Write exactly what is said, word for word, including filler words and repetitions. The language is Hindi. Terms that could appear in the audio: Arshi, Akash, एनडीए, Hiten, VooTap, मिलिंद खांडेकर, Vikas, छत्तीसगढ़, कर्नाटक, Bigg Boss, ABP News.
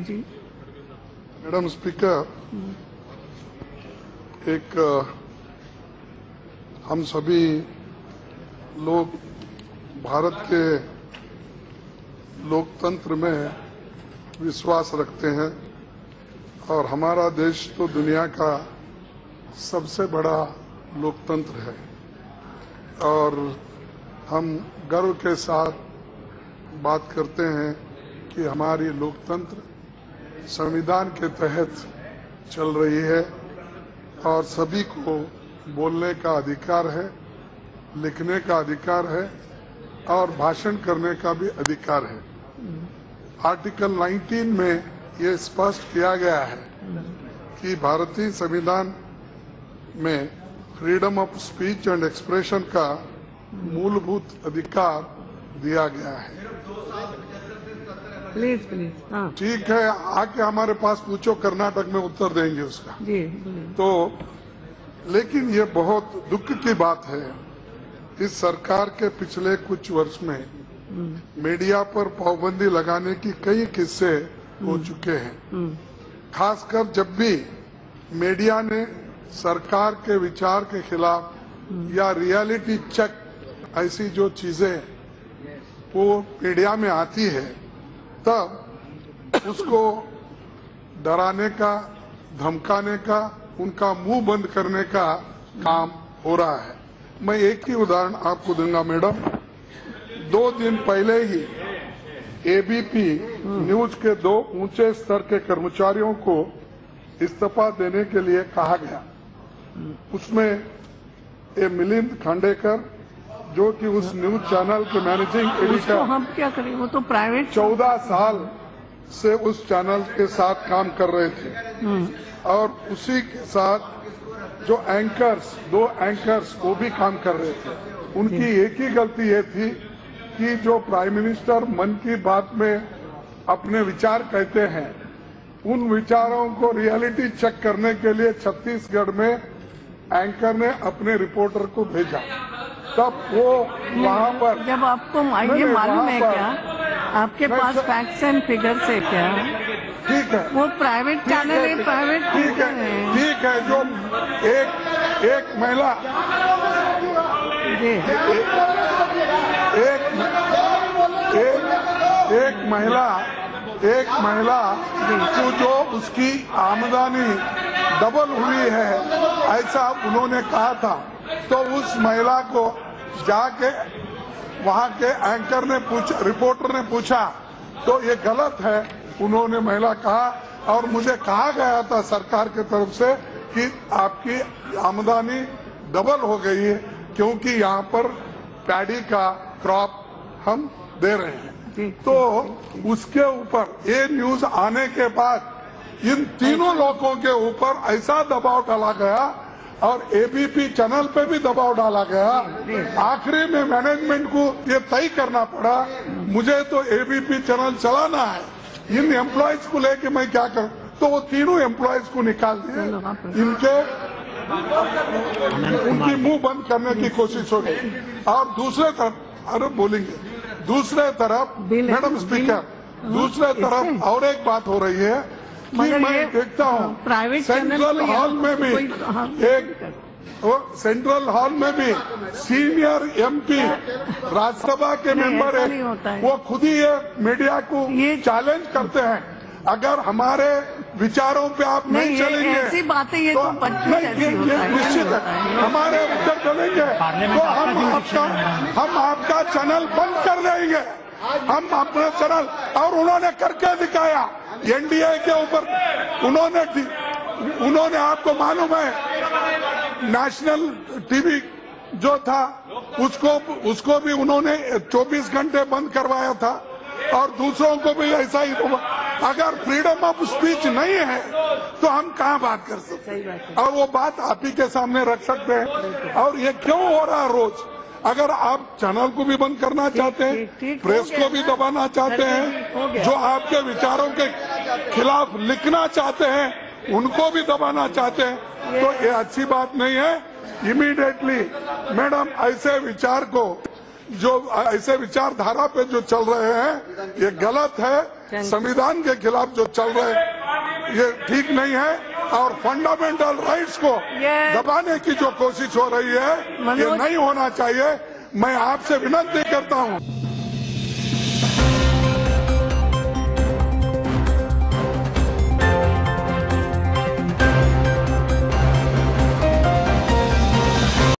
के जी। मैडम स्पीकर, एक हम सभी लोग भारत के लोकतंत्र में विश्वास रखते हैं और हमारा देश तो दुनिया का सबसे बड़ा लोकतंत्र है और हम गर्व के साथ बात करते हैं कि हमारी लोकतंत्र संविधान के तहत चल रही है और सभी को बोलने का अधिकार है, लिखने का अधिकार है और भाषण करने का भी अधिकार है। आर्टिकल उन्नीस में ये स्पष्ट किया गया है कि भारतीय संविधान में freedom of speech and expression का मूलभूत अधिकार दिया गया है। प्लीज प्लीज हाँ। ठीक है, आके हमारे पास पूछो, कर्नाटक में उत्तर देंगे उसका जी, तो लेकिन ये बहुत दुख की बात है। इस सरकार के पिछले कुछ वर्ष में मीडिया पर पाबंदी लगाने की कई किस्से हो चुके हैं, खासकर जब भी मीडिया ने सरकार के विचार के खिलाफ या रियलिटी चेक ऐसी जो चीजें वो मीडिया में आती है तब उसको डराने का, धमकाने का, उनका मुंह बंद करने का काम हो रहा है। मैं एक ही उदाहरण आपको दूंगा मैडम। दो दिन पहले ही एबीपी न्यूज के दो ऊंचे स्तर के कर्मचारियों को इस्तीफा देने के लिए कहा गया। उसमें ए मिलिंद खांडेकर, जो कि उस न्यूज चैनल के मैनेजिंग एडिटर, हम क्या करें, वो तो प्राइवेट, चौदह साल से उस चैनल के साथ काम कर रहे थे और उसी के साथ जो एंकर्स, दो एंकर्स वो भी काम कर रहे थे। उनकी एक ही गलती ये थी कि जो प्राइम मिनिस्टर मन की बात में अपने विचार कहते हैं, उन विचारों को रियलिटी चेक करने के लिए छत्तीसगढ़ में एंकर ने अपने रिपोर्टर को भेजा। तब वो वहाँ पर, जब आपको ये मालूम है क्या, आपके पास फैक्ट्स एंड फिगर्स है क्या? ठीक है, वो प्राइवेट चैनल है, प्राइवेट ठीक है, ठीक है। जो एक एक महिला एक एक महिला एक महिला को जो उसकी आमदनी डबल हुई है ऐसा उन्होंने कहा था, तो उस महिला को जाके वहाँ के एंकर ने पूछा, रिपोर्टर ने पूछा तो ये गलत है, उन्होंने महिला कहा। और मुझे कहा गया था सरकार के तरफ से कि आपकी आमदनी डबल हो गई है क्योंकि यहाँ पर पैडी का क्रॉप हम दे रहे हैं। तो उसके ऊपर ये न्यूज आने के बाद इन तीनों लोगों के ऊपर ऐसा दबाव डाला गया और एबीपी चैनल पे भी दबाव डाला गया। आखिरी में मैनेजमेंट को ये तय करना पड़ा, मुझे तो एबीपी चैनल चलाना है, इन एम्प्लॉयज को लेके मैं क्या करूं, तो वो तीनों एम्प्लॉयज को निकाल दिए। इनके उनकी मुंह बंद करने की कोशिश हो गई। और दूसरे तरफ, अरे बोलेंगे, दूसरे तरफ मैडम स्पीकर, दूसरे तरफ और एक बात हो रही है कि मैं देखता हूँ प्राइवेट सेंट्रल हॉल में भी एक सेंट्रल हॉल में भी सीनियर एमपी, राज्यसभा के मेंबर है, वो खुद ही मीडिया को चैलेंज करते हैं, अगर हमारे विचारों पे आप नहीं चलेंगे, ऐसी बातें ये तो निश्चित है, हमारे उत्तर चलेंगे तो हम आपका हम आपका चैनल बंद कर देंगे, हम अपना चैनल। और उन्होंने करके दिखाया एनडीए के ऊपर। उन्होंने उन्होंने आपको मालूम है नेशनल टीवी जो था उसको उसको भी उन्होंने चौबीस घंटे बंद करवाया था और दूसरों को भी ऐसा ही। अगर फ्रीडम ऑफ स्पीच नहीं है तो हम कहाँ बात कर सकते हैं, और वो बात आप ही के सामने रख सकते हैं। और ये क्यों हो रहा है रोज? अगर आप चैनल को भी बंद करना चाहते हैं, प्रेस को भी दबाना चाहते हैं, जो आपके विचारों के खिलाफ लिखना चाहते हैं उनको भी दबाना चाहते हैं, तो ये अच्छी बात नहीं है। इमीडिएटली मैडम ऐसे विचार को जो ऐसे विचारधारा पे जो चल रहे हैं ये गलत है, संविधान के खिलाफ जो चल रहे हैं ये ठीक नहीं है और फंडामेंटल राइट्स को दबाने की जो कोशिश हो रही है ये नहीं होना चाहिए। मैं आपसे विनती करता हूँ।